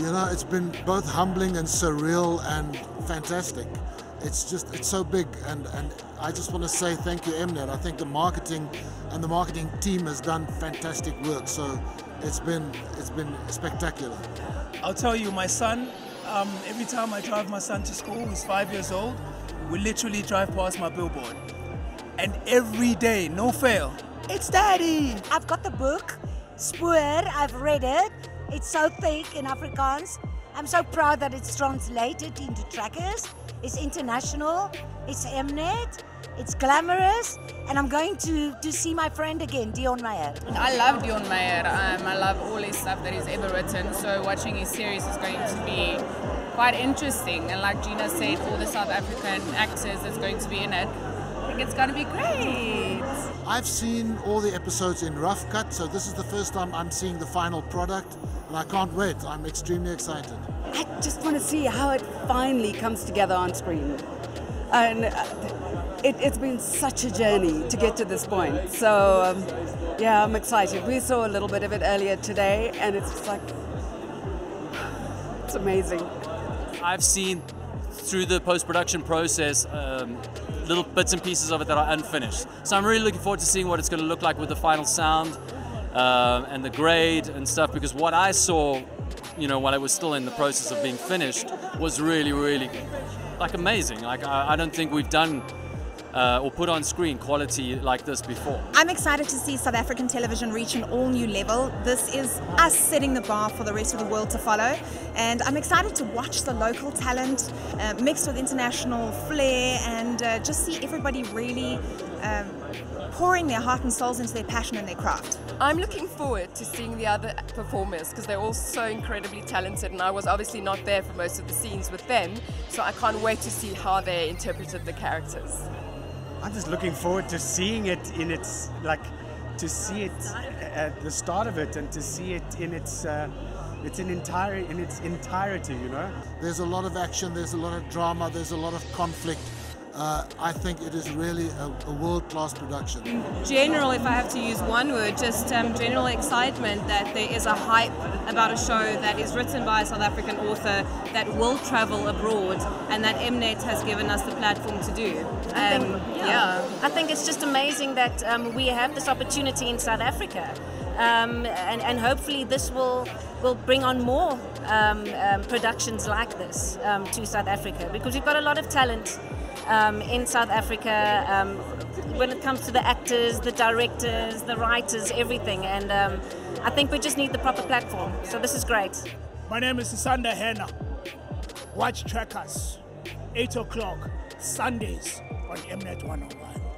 You know, it's been both humbling and surreal and fantastic. It's so big, and I just want to say thank you, M-Net. I think the marketing and the marketing team has done fantastic work. So it's been spectacular. I'll tell you, my son, every time I drive my son to school, he's 5 years old, we literally drive past my billboard. And every day, no fail, it's Daddy. I've got the book, Spoor, I've read it. It's so thick in Afrikaans. I'm so proud that it's translated into Trackers. It's international, it's M-Net, it's glamorous, and I'm going to see my friend again, Deon Meyer. I love Deon Meyer. I love all his stuff that he's ever written, so watching his series is going to be quite interesting. And like Gina said, all the South African actors that's going to be in it, I think it's going to be great. I've seen all the episodes in rough cut, so this is the first time I'm seeing the final product, and I can't wait. I'm extremely excited. I just want to see how it finally comes together on screen. And it's been such a journey to get to this point. So yeah, I'm excited. We saw a little bit of it earlier today, and it's just like, it's amazing. I've seen through the post-production process little bits and pieces of it that are unfinished. So I'm really looking forward to seeing what it's going to look like with the final sound and the grade and stuff, because what I saw, you know, while it was still in the process of being finished, was really, really, like, amazing. Like, I don't think we've done or put on screen quality like this before. I'm excited to see South African television reach an all new level. This is us setting the bar for the rest of the world to follow, and I'm excited to watch the local talent mixed with international flair, and just see everybody really pouring their heart and souls into their passion and their craft. I'm looking forward to seeing the other performers, because they're all so incredibly talented, and I was obviously not there for most of the scenes with them, so I can't wait to see how they interpreted the characters. I'm just looking forward to seeing it in its, like, to see it at the start of it, and to see it in its entirety, you know? There's a lot of action, there's a lot of drama, there's a lot of conflict. I think it is really a world-class production. In general, if I have to use one word, just general excitement that there is a hype about a show that is written by a South African author that will travel abroad, and that M-Net has given us the platform to do. I think it's just amazing that we have this opportunity in South Africa. And hopefully this will bring on more productions like this to South Africa, because we've got a lot of talent in South Africa when it comes to the actors, the directors, the writers, everything, and I think we just need the proper platform, so this is great. My name is Sisanda Henna. Watch Trackers, 8 o'clock, Sundays on M-Net 101.